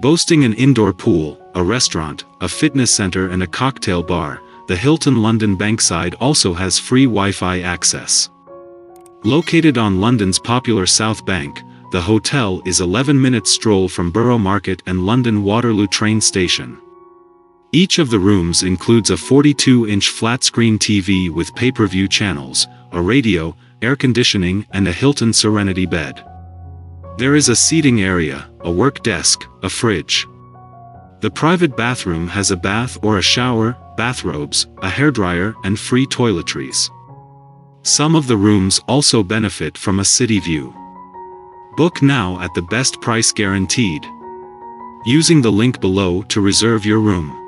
Boasting an indoor pool, a restaurant, a fitness center and a cocktail bar, the Hilton London Bankside also has free Wi-Fi access. Located on London's popular South Bank, the hotel is 11-minute stroll from Borough Market and London Waterloo train station. Each of the rooms includes a 42-inch flat-screen TV with pay-per-view channels, a radio, air conditioning and a Hilton Serenity bed. There is a seating area, a work desk, a fridge. The private bathroom has a bath or a shower, bathrobes, a hairdryer and free toiletries. Some of the rooms also benefit from a city view. Book now at the best price guaranteed, using the link below to reserve your room.